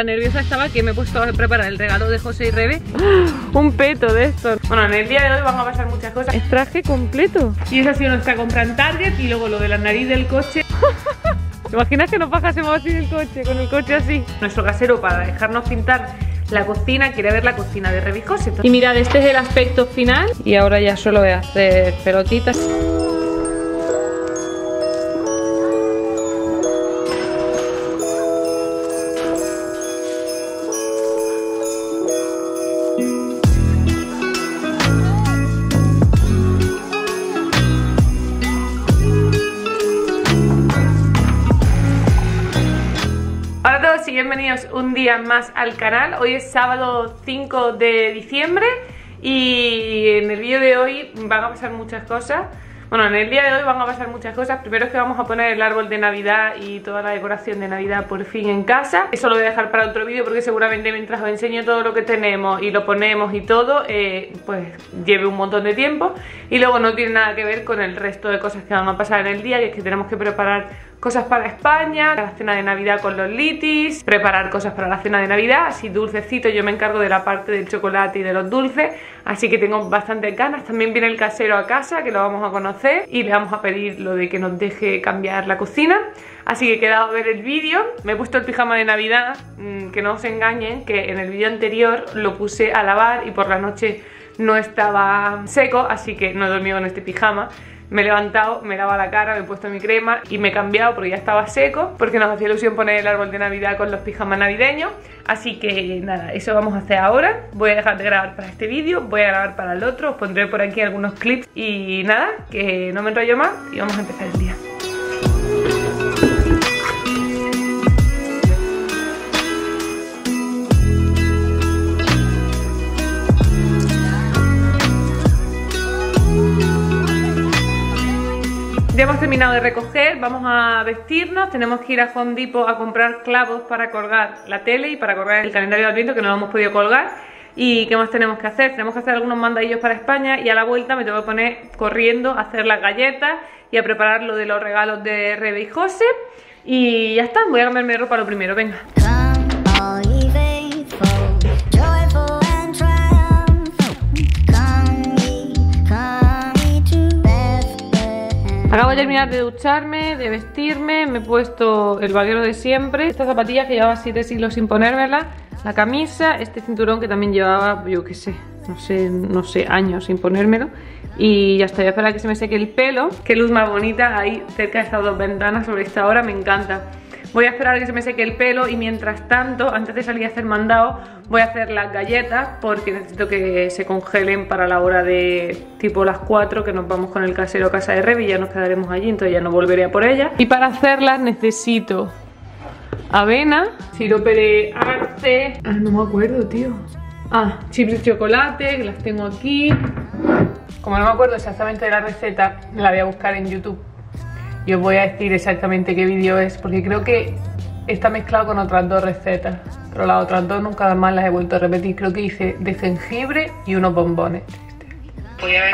Tan nerviosa estaba que me he puesto a preparar el regalo de José y Rebe. Un peto de esto. Bueno, en el día de hoy van a pasar muchas cosas. Es traje completo. Y esa ha sido nuestra compra en Target. Y luego lo de la nariz del coche. ¿Te imaginas que nos bajásemos así del coche? Con el coche así. Nuestro casero, para dejarnos pintar la cocina, quería ver la cocina de Rebe y José. Y mirad, este es el aspecto final. Y ahora ya solo voy a hacer pelotitas. Bienvenidos un día más al canal. Hoy es sábado 5 de diciembre y en el vídeo de hoy van a pasar muchas cosas. Bueno, en el día de hoy van a pasar muchas cosas. Primero es que vamos a poner el árbol de Navidad y toda la decoración de Navidad por fin en casa. Eso lo voy a dejar para otro vídeo porque seguramente mientras os enseño todo lo que tenemos y lo ponemos y todo, pues lleve un montón de tiempo. Y luego no tiene nada que ver con el resto de cosas que van a pasar en el día, que es que tenemos que preparar cosas para España, la cena de Navidad con los litis, preparar cosas para la cena de Navidad, así dulcecito. Yo me encargo de la parte del chocolate y de los dulces, así que tengo bastante ganas. También viene el casero a casa, que lo vamos a conocer, y le vamos a pedir lo de que nos deje cambiar la cocina. Así que he quedado a ver el vídeo. Me he puesto el pijama de Navidad, que no os engañen, que en el vídeo anterior lo puse a lavar y por la noche no estaba seco, así que no he dormido en este pijama. Me he levantado, me he lavado la cara, me he puesto mi crema y me he cambiado porque ya estaba seco, porque nos hacía ilusión poner el árbol de Navidad con los pijamas navideños. Así que nada, eso vamos a hacer ahora. Voy a dejar de grabar para este vídeo, voy a grabar para el otro, os pondré por aquí algunos clips. Y nada, que no me enrollo más y vamos a empezar el día. Ya hemos terminado de recoger, vamos a vestirnos, tenemos que ir a Home Depot a comprar clavos para colgar la tele y para colgar el calendario de Adviento, que no lo hemos podido colgar. ¿Y qué más tenemos que hacer? Tenemos que hacer algunos mandadillos para España y a la vuelta me tengo que poner corriendo a hacer las galletas y a preparar lo de los regalos de Rebe y José. Y ya está, voy a cambiarme de ropa lo primero, venga. Acabo de terminar de ducharme, de vestirme, me he puesto el vaquero de siempre, estas zapatillas que llevaba 7 siglos sin ponérmelas, la camisa, este cinturón que también llevaba, yo qué sé, no sé, años sin ponérmelo. Y ya está, voy a esperar a que se me seque el pelo. Qué luz más bonita ahí cerca de estas dos ventanas sobre esta hora, me encanta. Voy a esperar a que se me seque el pelo y mientras tanto, antes de salir a hacer mandado, voy a hacer las galletas porque necesito que se congelen para la hora de tipo las 4, que nos vamos con el casero a casa de Rebe y ya nos quedaremos allí, entonces ya no volveré a por ellas. Y para hacerlas necesito avena, sirope de arce, no me acuerdo, tío. Chips de chocolate, que las tengo aquí. Como no me acuerdo exactamente de la receta, la voy a buscar en YouTube. Yo os voy a decir exactamente qué vídeo es, porque creo que está mezclado con otras dos recetas, pero las otras dos nunca más las he vuelto a repetir. Creo que hice de jengibre y unos bombones.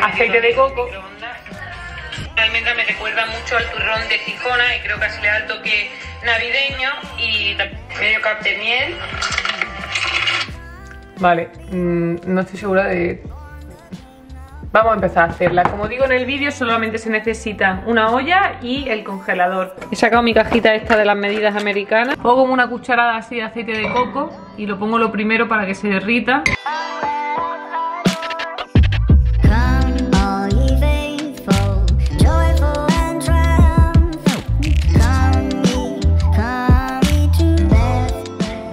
Aceite de coco. La almendra me recuerda mucho al turrón de Gijona y creo que así le da el toque navideño, y medio cap de miel. Vale, no estoy segura de... Vamos a empezar a hacerla. Como digo en el vídeo, solamente se necesitan una olla y el congelador. He sacado mi cajita esta de las medidas americanas. Pongo como una cucharada así de aceite de coco y lo pongo lo primero para que se derrita.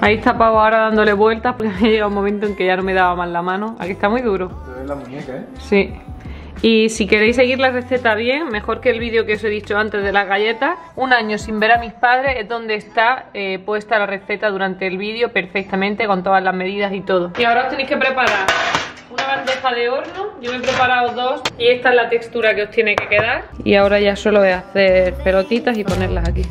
Ahí está Pau ahora dándole vueltas porque me llega un momento en que ya no me daba más la mano. Aquí está muy duro. La muñeca, ¿eh? Sí. Y si queréis seguir la receta bien, mejor que el vídeo que os he dicho antes de las galletas, un año sin ver a mis padres, es donde está puesta la receta durante el vídeo perfectamente con todas las medidas y todo. Y ahora os tenéis que preparar una bandeja de horno. Yo me he preparado dos y esta es la textura que os tiene que quedar. Y ahora ya solo voy a hacer pelotitas y ponerlas aquí.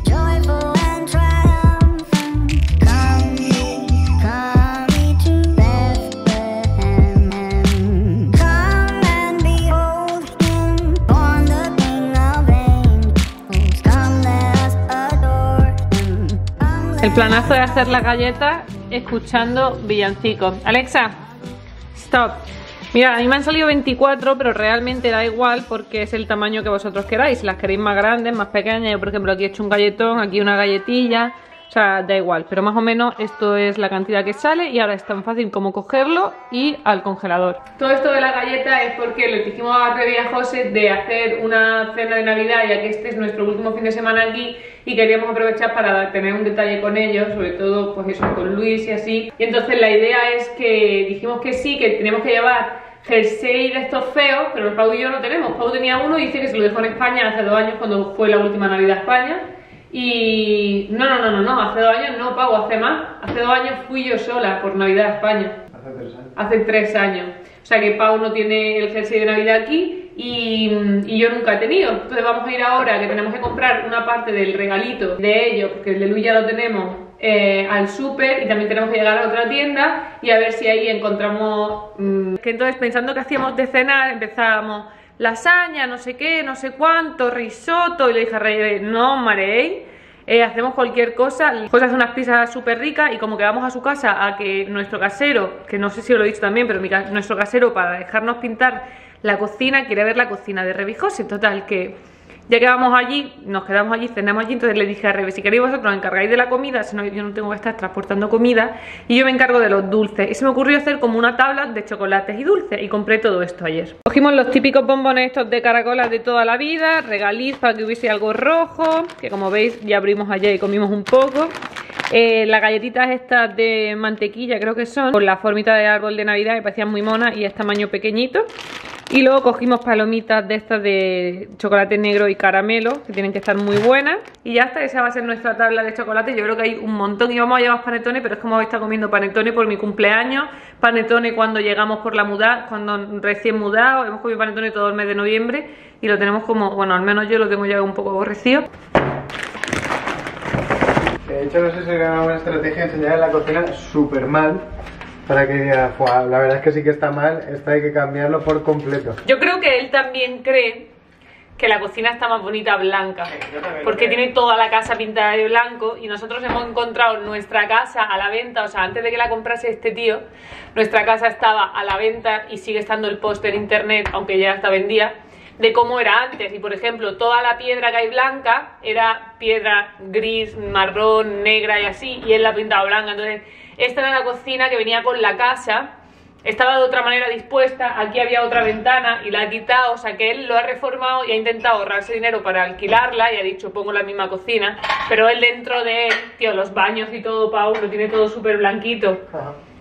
El planazo de hacer la galleta escuchando villancicos. Alexa, stop. Mira, a mí me han salido 24, pero realmente da igual porque es el tamaño que vosotros queráis. Si las queréis más grandes, más pequeñas, yo por ejemplo aquí he hecho un galletón, aquí una galletilla, o sea, da igual. Pero más o menos esto es la cantidad que sale y ahora es tan fácil como cogerlo y al congelador. Todo esto de la galleta es porque le dijimos a Rebe y a José de hacer una cena de Navidad, ya que este es nuestro último fin de semana aquí. Y queríamos aprovechar para tener un detalle con ellos, sobre todo pues eso, con Luis y así. Y entonces la idea es que dijimos que sí, que tenemos que llevar jersey de estos feos, pero Pau y yo no tenemos. Pau tenía uno y dice que se lo dejó en España hace 2 años cuando fue la última Navidad a España. Y no, hace 2 años no, Pau, hace más. Hace 2 años fui yo sola por Navidad a España. Hace 3 años. Hace 3 años. O sea que Pau no tiene el jersey de Navidad aquí. Y yo nunca he tenido. Entonces vamos a ir ahora, que tenemos que comprar una parte del regalito de ellos, porque el de Luis ya lo tenemos, al súper, y también tenemos que llegar a otra tienda y a ver si ahí encontramos que entonces, pensando que hacíamos de cenar, empezábamos lasaña, no sé qué, no sé cuánto, risotto, y le dije a Rebe, no mareéis, hacemos cualquier cosa. José hace unas pizzas súper ricas y como que vamos a su casa a que nuestro casero, que no sé si os lo he dicho también, pero nuestro casero, para dejarnos pintar la cocina, quiere ver la cocina de Rebe y José. Total, que ya que vamos allí, nos quedamos allí, cenamos allí. Entonces le dije a Rebe, si queréis vosotros os encargáis de la comida, si no yo no tengo que estar transportando comida, y yo me encargo de los dulces. Y se me ocurrió hacer como una tabla de chocolates y dulces, y compré todo esto ayer. Cogimos los típicos bombones estos de caracolas de toda la vida, regaliz para que hubiese algo rojo, que como veis ya abrimos ayer y comimos un poco. Las galletitas estas de mantequilla creo que son, con la formita de árbol de Navidad, me parecían muy monas y es tamaño pequeñito. Y luego cogimos palomitas de estas de chocolate negro y caramelo, que tienen que estar muy buenas. Y ya está, esa va a ser nuestra tabla de chocolate. Yo creo que hay un montón y vamos a llevar panetones, pero es como está comiendo panetones por mi cumpleaños, panetones cuando llegamos por la muda, cuando recién mudado. Hemos comido panetones todo el mes de noviembre y lo tenemos como, bueno, al menos yo lo tengo ya un poco aborrecido. De hecho, no sé si era una buena estrategia enseñar en la cocina súper mal, para que diga, wow, la verdad es que sí que está mal, esto hay que cambiarlo por completo. Yo creo que él también cree que la cocina está más bonita blanca, porque tiene toda la casa pintada de blanco y nosotros hemos encontrado nuestra casa a la venta, o sea, antes de que la comprase este tío, nuestra casa estaba a la venta y sigue estando el post en internet, aunque ya está vendida, de cómo era antes. Y por ejemplo, toda la piedra que hay blanca era piedra gris, marrón, negra y así, y él la ha pintado blanca. Entonces esta era la cocina que venía con la casa, estaba de otra manera dispuesta, aquí había otra ventana y la ha quitado, o sea que él lo ha reformado y ha intentado ahorrarse dinero para alquilarla y ha dicho pongo la misma cocina, pero él dentro de él, tío, los baños y todo, Pau, lo tiene todo súper blanquito.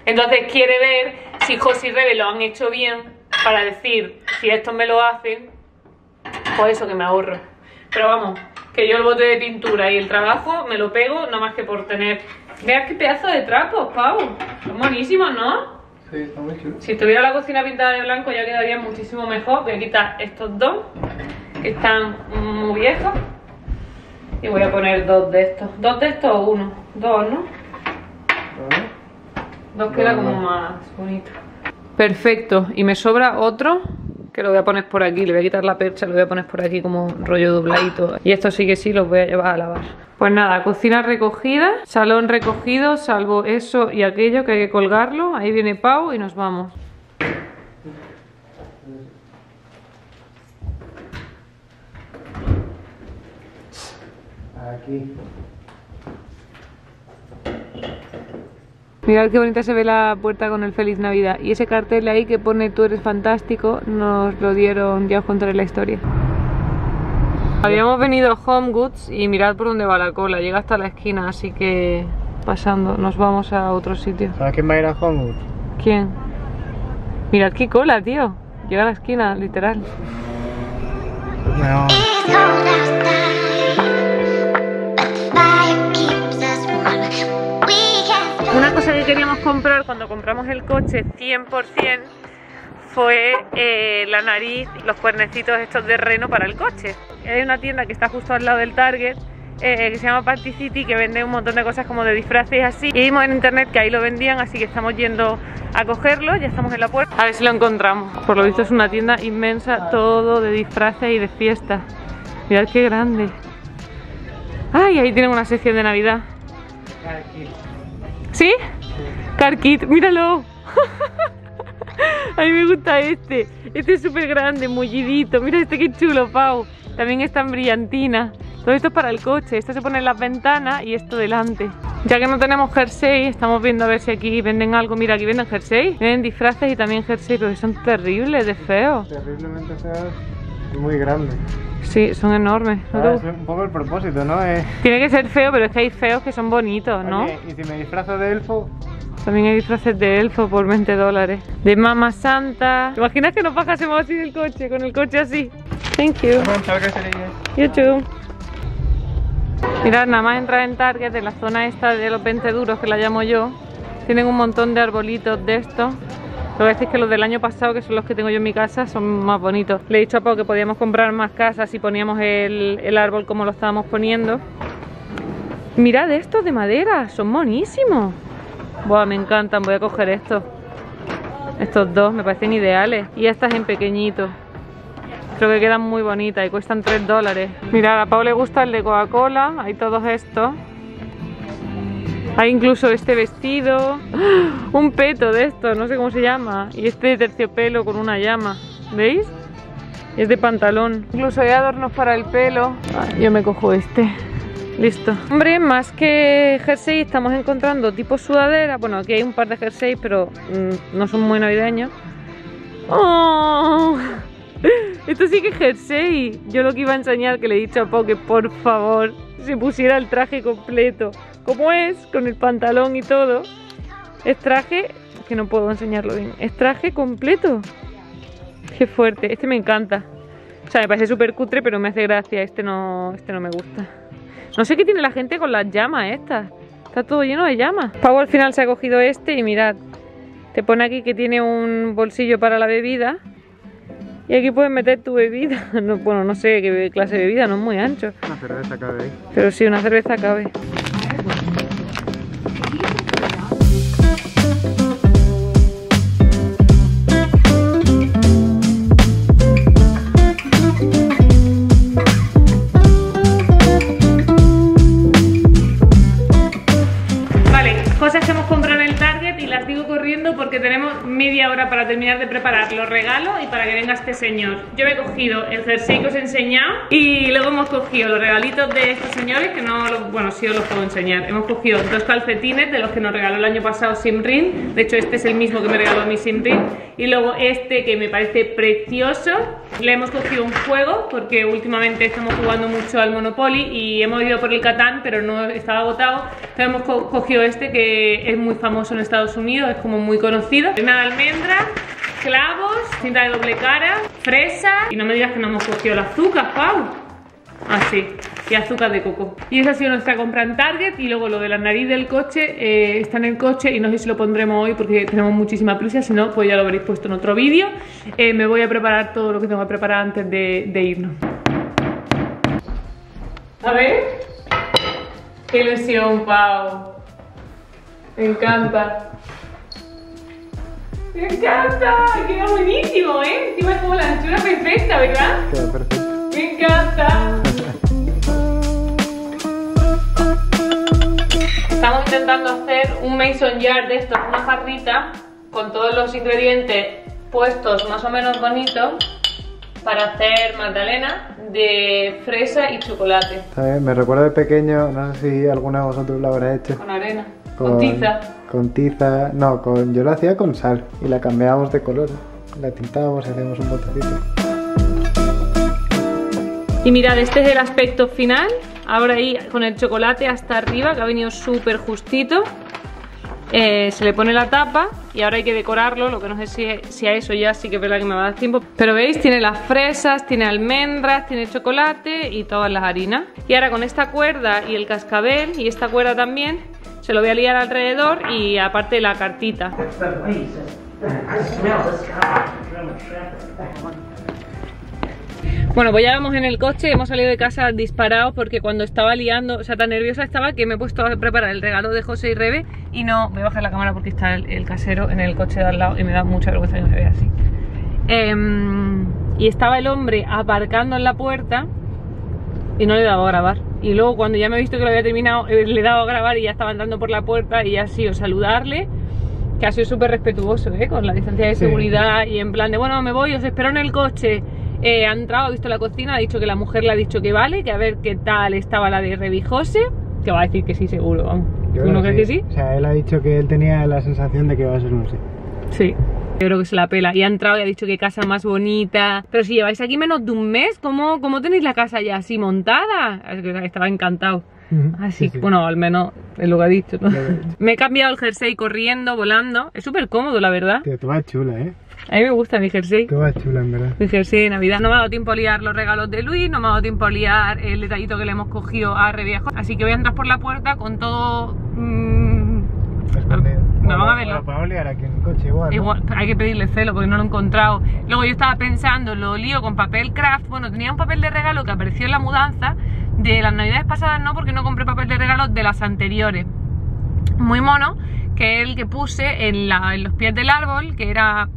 Entonces quiere ver si José y Rebe lo han hecho bien para decir, si estos me lo hacen, pues eso, que me ahorro. Pero vamos, que yo el bote de pintura y el trabajo me lo pego, nada más que por tener... Veas qué pedazo de trapos, Pau. Son buenísimos, ¿no? Sí, están muy chulos. Si tuviera la cocina pintada de blanco ya quedaría muchísimo mejor. Voy a quitar estos dos, que están muy viejos. Y voy a poner dos de estos. ¿Dos de estos o uno? Dos, ¿no? Dos queda como más bonito. Perfecto. Y me sobra otro, que lo voy a poner por aquí, le voy a quitar la percha, lo voy a poner por aquí como rollo dobladito. Y esto sí que sí los voy a llevar a lavar. Pues nada, cocina recogida, salón recogido, salvo eso y aquello que hay que colgarlo. Ahí viene Pau y nos vamos. Aquí. Mirad qué bonita se ve la puerta con el Feliz Navidad. Y ese cartel ahí que pone tú eres fantástico, nos lo dieron, ya os contaré la historia. Habíamos venido a Home Goods y mirad por dónde va la cola, llega hasta la esquina, así que pasando, nos vamos a otro sitio. ¿Para quién va a ir a Home Goods? ¿Quién? Mirad qué cola, tío. Llega a la esquina, literal. No. Una cosa que queríamos comprar cuando compramos el coche 100% fue la nariz, los cuernecitos estos de reno para el coche. Hay una tienda que está justo al lado del Target que se llama Party City, que vende un montón de cosas como de disfraces así. Y vimos en internet que ahí lo vendían, así que estamos yendo a cogerlo, ya estamos en la puerta. A ver si lo encontramos. Por lo visto es una tienda inmensa, todo de disfraces y de fiesta. Mirad qué grande. ¡Ay! Ahí tienen una sección de Navidad. ¿Sí? Car Kit, míralo. A mí me gusta este. Este es súper grande, mullidito. Mira este que chulo, Pau. También está en brillantina. Todo esto es para el coche. Esto se pone en las ventanas y esto delante. Ya que no tenemos jersey, estamos viendo a ver si aquí venden algo. Mira, aquí venden jersey. Venden disfraces y también jersey, pero que son terribles de feos. Terriblemente feos y muy grandes. Sí, son enormes. Ah, es un poco el propósito, ¿no? Tiene que ser feo, pero es que hay feos que son bonitos, ¿no? Oye, y si me disfrazo de elfo... También hay disfraces de elfo por 20 dólares. De Mama Santa. ¿Te imaginas que nos bajásemos así del coche? Con el coche así. Thank you. YouTube. Mirad, nada más entrar en Target, en la zona esta de los 20 duros que la llamo yo, tienen un montón de arbolitos de estos. Lo que es que los del año pasado, que son los que tengo yo en mi casa, son más bonitos. Le he dicho a Pau que podíamos comprar más casas si poníamos el árbol como lo estábamos poniendo. Mirad estos de madera, son monísimos. Buah, me encantan, voy a coger estos. Estos dos me parecen ideales. Y estas en pequeñito. Creo que quedan muy bonitas y cuestan 3 dólares. Mirad, a Pau le gusta el de Coca-Cola. Hay todos estos. Hay incluso este vestido. ¡Oh! Un peto de estos, no sé cómo se llama. Y este de terciopelo con una llama. ¿Veis? Es de pantalón. Incluso hay adornos para el pelo. Yo me cojo este. Listo. Hombre, más que jersey estamos encontrando tipo sudadera. Bueno, aquí hay un par de jerseys, pero no son muy navideños. ¡Oh! Esto sí que es jersey. Yo lo que iba a enseñar, que le he dicho a Pau que por favor se pusiera el traje completo. Como es, con el pantalón y todo. Es traje, que no puedo enseñarlo bien. Es traje completo. Qué fuerte. Este me encanta. O sea, me parece súper cutre, pero me hace gracia. Este no me gusta. No sé qué tiene la gente con las llamas estas. Está todo lleno de llamas. Pau al final se ha cogido este y mirad. Te pone aquí que tiene un bolsillo para la bebida. Y aquí puedes meter tu bebida. No, bueno, no sé qué clase de bebida, no es muy ancho. Una cerveza cabe ahí. Pero sí, una cerveza cabe. Porque tenemos media hora para terminar de preparar los regalos y para que venga este señor. Yo me he cogido el jersey que os he enseñado y luego hemos cogido los regalitos de estos señores que no los, bueno, sí os los puedo enseñar. Hemos cogido dos calcetines de los que nos regaló el año pasado Simrin. De hecho, este es el mismo que me regaló mi Simrin. Y luego este que me parece precioso. Le hemos cogido un juego porque últimamente estamos jugando mucho al Monopoly y hemos ido por el Catan, pero no estaba agotado. Entonces hemos cogido este que es muy famoso en Estados Unidos, es como muy conocido. Una almendra, clavos, cinta de doble cara, fresa. Y no me digas que no hemos cogido el azúcar, Pau. Así, y azúcar de coco. Y esa ha sido nuestra compra en Target. Y luego lo de la nariz del coche está en el coche y no sé si lo pondremos hoy porque tenemos muchísima prisa. Si no, pues ya lo habréis puesto en otro vídeo. Me voy a preparar todo lo que tengo que preparar antes de irnos. A ver. Qué ilusión, Pau. Me encanta. ¡Me encanta! ¡Queda buenísimo, eh! Encima es como la anchura perfecta, ¿verdad? Queda perfecto. ¡Me encanta! Estamos intentando hacer un mason jar de estos, una jarrita con todos los ingredientes puestos más o menos bonitos para hacer magdalena de fresa y chocolate. Está bien, me recuerda de pequeño, no sé si alguna de vosotros lo habrá hecho. Con arena. Con tiza. Con tiza. No, yo la hacía con sal y la cambiábamos de color. La tintábamos y hacíamos un botecito. Y mirad, este es el aspecto final. Ahora ahí con el chocolate hasta arriba, que ha venido súper justito. Se le pone la tapa y ahora hay que decorarlo, lo que no sé si a eso ya sí que es verdad que me va a dar tiempo. Pero veis, tiene las fresas, tiene almendras, tiene chocolate y todas las harinas. Y ahora con esta cuerda y el cascabel y esta cuerda también, se lo voy a liar alrededor y aparte la cartita. Bueno, pues ya vamos en el coche, hemos salido de casa disparados porque cuando estaba liando, o sea, tan nerviosa estaba que me he puesto a preparar el regalo de José y Rebe y no, voy a bajar la cámara porque está el casero en el coche de al lado y me da mucha vergüenza que me vea así. Y estaba el hombre aparcando en la puerta y no le he dado a grabar. Y luego cuando ya me he visto que lo había terminado, le he dado a grabar y ya estaba entrando por la puerta y así, o saludarle que ha sido súper respetuoso, ¿eh? Con la distancia de seguridad, y en plan de, bueno, me voy, os espero en el coche. Ha entrado, ha visto la cocina, ha dicho que la mujer le ha dicho que vale, que a ver qué tal estaba la de Rebe y José, que va a decir que sí seguro, vamos. ¿Tú no crees que sí? O sea, él ha dicho que él tenía la sensación de que va a ser un sí. Sí. Yo creo que se la pela. Y ha entrado y ha dicho que casa más bonita. Pero si lleváis aquí menos de un mes, ¿cómo tenéis la casa ya así montada? Estaba encantado. Así que, bueno, al menos es lo que ha dicho, ¿no? Me he cambiado el jersey corriendo, volando. Es súper cómodo, la verdad. Te va chula, ¿eh? A mí me gusta mi jersey. Te va chula, en verdad. Mi jersey de Navidad. No me ha dado tiempo a liar los regalos de Luis, no me ha dado tiempo a liar el detallito que le hemos cogido a Reviejo. Así que voy a entrar por la puerta con todo... No, vamos a verlo. Para oler aquí en el coche igual, ¿no? Igual, hay que pedirle celo porque no lo he encontrado. Luego yo estaba pensando, lo lío con papel craft. Bueno, tenía un papel de regalo que apareció en la mudanza de las navidades pasadas, no, porque no compré papel de regalo de las anteriores. Muy mono, que es el que puse en los pies del árbol, que era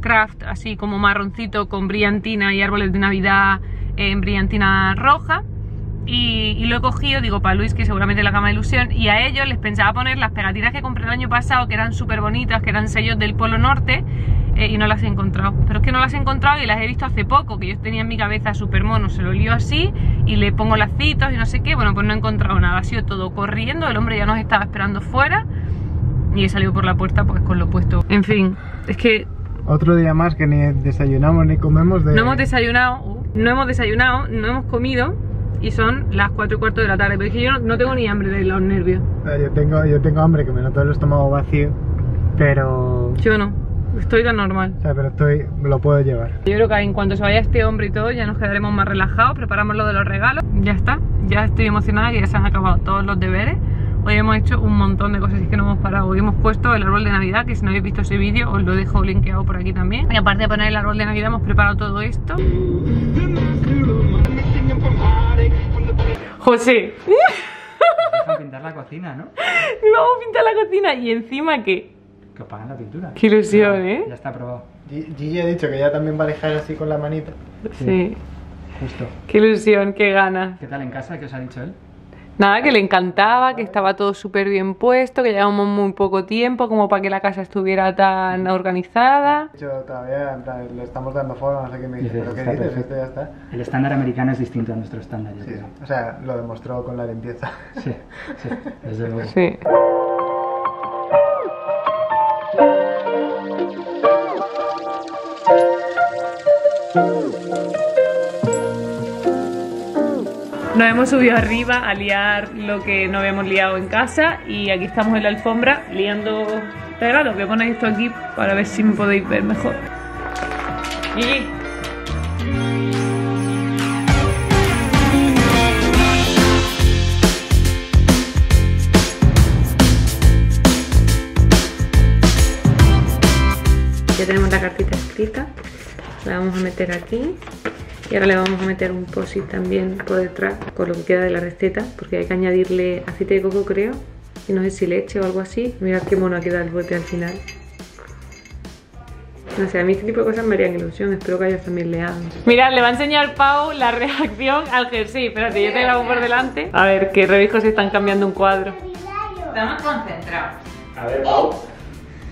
craft así como marroncito con brillantina y árboles de Navidad en brillantina roja. Y lo he cogido, digo, para Luis, que seguramente la cama de ilusión. Y a ellos les pensaba poner las pegatinas que compré el año pasado, que eran súper bonitas, que eran sellos del Polo Norte, y no las he encontrado. Pero es que no las he encontrado y las he visto hace poco, que yo tenía en mi cabeza súper mono. Se lo lío así y le pongo lacitos y no sé qué. Bueno, pues no he encontrado nada, ha sido todo corriendo. El hombre ya nos estaba esperando fuera y he salido por la puerta pues con lo puesto. En fin, es que... Otro día más que ni desayunamos ni comemos de... No hemos desayunado, no hemos comido. Y son las 4:15 de la tarde, pero es que yo no tengo ni hambre de los nervios. Yo tengo hambre, que me noto el estómago vacío, pero... Yo no, estoy tan normal. O sea, pero lo puedo llevar. Yo creo que en cuanto se vaya este hombre y todo, ya nos quedaremos más relajados, preparamos lo de los regalos. Ya está, ya estoy emocionada que ya se han acabado todos los deberes. Hoy hemos hecho un montón de cosas y es que no hemos parado. Hoy hemos puesto el árbol de Navidad, que si no habéis visto ese vídeo, os lo dejo linkeado por aquí también. Y aparte de poner el árbol de Navidad, hemos preparado todo esto. José, vamos a pintar la cocina, ¿no? Vamos a pintar la cocina y encima ¿qué? Que apagan la pintura. Qué ilusión, ya, ¿eh? Ya está aprobado. Gigi ha dicho que ya también va a dejar así con la manita. Sí. Justo. Qué ilusión, qué gana. ¿Qué tal en casa? ¿Qué os ha dicho él? Nada, que le encantaba, que estaba todo súper bien puesto, que llevamos muy poco tiempo como para que la casa estuviera tan organizada. De hecho, todavía le estamos dando forma, no sé qué me dice, pero ¿qué dices? Esto ya está. El estándar americano es distinto a nuestro estándar, yo creo. O sea, lo demostró con la limpieza. Sí, sí, desde luego. Sí. Nos hemos subido arriba a liar lo que no habíamos liado en casa y aquí estamos en la alfombra liando regalos. Voy a poner esto aquí para ver si me podéis ver mejor. Gigi. Ya tenemos la cartita escrita, la vamos a meter aquí. Y ahora le vamos a meter un post-it también por detrás con lo que queda de la receta, porque hay que añadirle aceite de coco, creo, y no sé si leche o algo así. Mirad qué mono ha quedado el bote al final. No sé, a mí este tipo de cosas me harían ilusión, espero que a ellos también le hagan. Mirad, le va a enseñar Pau la reacción al jersey. Espérate, yo te la hago por delante. A ver, que Revijos están cambiando un cuadro. Estamos concentrados. A ver, Pau.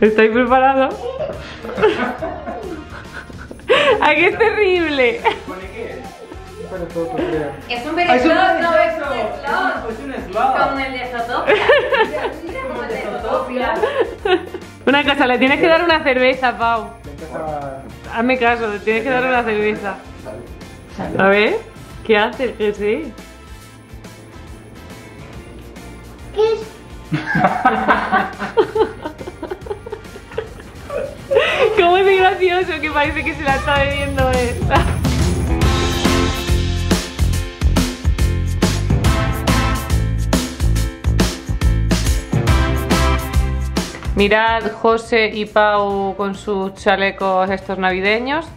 ¿Estáis preparados? ¡Aquí es terrible! ¿Pone qué? Es un berenjón, no es un slot. Es un slot. Como el de Zootopia. Como el de Zootopia. Una cosa, le tienes que dar una cerveza, Pau. Hazme caso, le tienes que dar una cerveza. A ver, ¿qué haces? ¿Qué sí? ¿Qué es? Cómo es gracioso, que parece que se la está bebiendo él. Mirad José y Pau con sus chalecos estos navideños.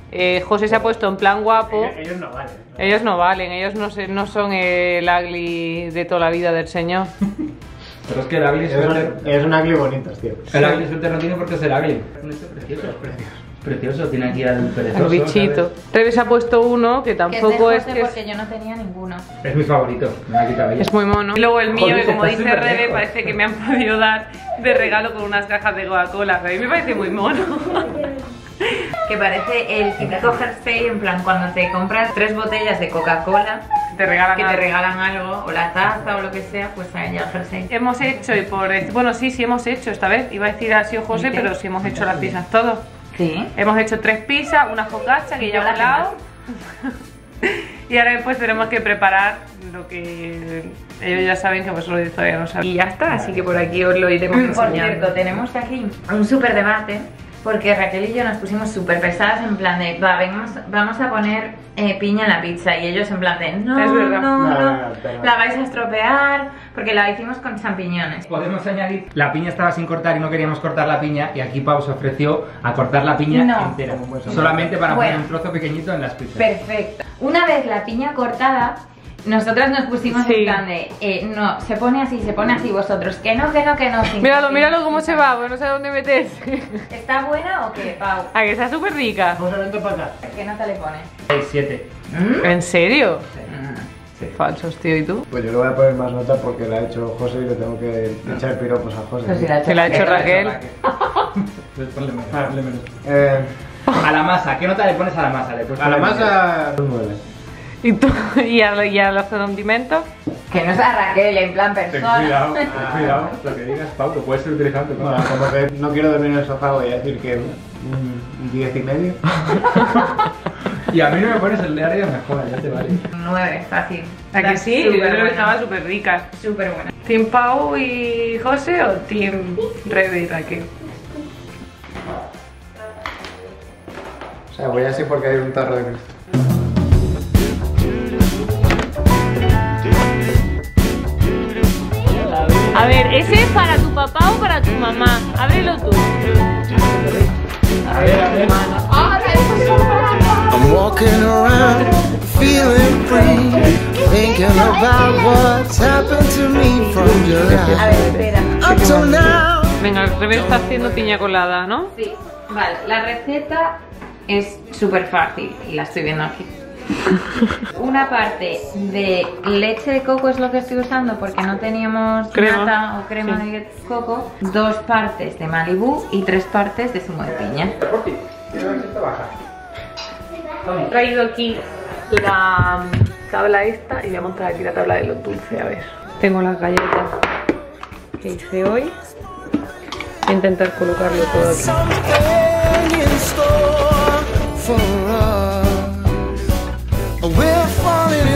José se ha puesto en plan guapo. Ellos no valen. Ellos no valen, ellos no son el ugly de toda la vida del señor. Pero es que el ugly suéter... Es un ugly bonito, tío. El ugly suéter no tiene por qué ser ugly. Es precioso. precioso, tiene aquí al perezoso. El bichito. Rebe se ha puesto uno que tampoco es de José, porque yo no tenía ninguno. Es mi favorito, me la he quitado ya. Es muy mono. Y luego el mío, que como dice Rebe, parece que me han podido dar de regalo con unas cajas de Coca-Cola. A mí me parece muy mono. Que parece el típico jersey, en plan cuando te compras 3 botellas de Coca-Cola que te regalan algo, o la taza o lo que sea, pues ahí ya el jersey. Hemos hecho, y por bueno, sí hemos hecho esta vez, iba a decir así José, pero sí hemos hecho las pizzas todos. Sí. Hemos hecho 3 pizzas, una focaccia que ya he hablado. Y ahora después tenemos que preparar lo que ellos ya saben que vosotros todavía no sabéis. Y ya está, así que por aquí os lo iremos enseñando. Por cierto, tenemos aquí un súper debate. Porque Raquel y yo nos pusimos súper pesadas en plan de, va, vamos a poner piña en la pizza. Y ellos en plan de, no, la vais a estropear, porque la hicimos con champiñones. Podemos añadir, la piña estaba sin cortar y no queríamos cortar la piña. Y aquí Pau se ofreció a cortar la piña entera. Solamente para poner un trozo pequeñito en las pizzas. Perfecto. Una vez la piña cortada, nosotras nos pusimos en plan de, no, se pone así, vosotros, que no. Míralo, míralo cómo se va, pues no sé dónde metes. ¿Está buena o qué, Pau? Ah, que está súper rica. Vamos a para acá. ¿Qué nota le pones? 6, 7. ¿En serio? Sí. Falsos, tío, ¿y tú? Pues yo le voy a poner más nota porque la ha hecho José y le tengo que echar piropos a José. Pues si la ha hecho Raquel. Pues ponle menos. A la masa, ¿qué nota le pones a la masa? A la masa... 9. ¿Y a los condimentos? Que no es a Raquel, en plan persona. Ten cuidado, lo que digas, Pau, que puede ser utilizante. Bueno, como que no quiero dormir en el sofá, voy a decir que un 10,5. Y a mí no me pones el de arriba, mejor, ya te vale. 9, fácil. ¿A que sí? Yo creo que estaba súper rica. Súper buena. ¿Team Pau y José o Team Rebe y Raquel? O sea, voy así porque hay un tarro de Cristo. A ver, ¿ese es para tu papá o para tu mamá? Ábrelo tú. A ver. ¡Ahora es para papá! I'm walking around, feeling free, thinking about what's happened to me from July. A ver, espera. Venga, al revés está haciendo piña colada, ¿no? Sí. Vale, la receta es súper fácil y la estoy viendo aquí. Una parte de leche de coco es lo que estoy usando porque no teníamos nata o crema de coco. 2 partes de Malibu y 3 partes de zumo de piña. He traído aquí la tabla esta y voy a montar aquí la tabla de los dulces. A ver, tengo las galletas que hice hoy. Voy a intentar colocarlo todo aquí. We're falling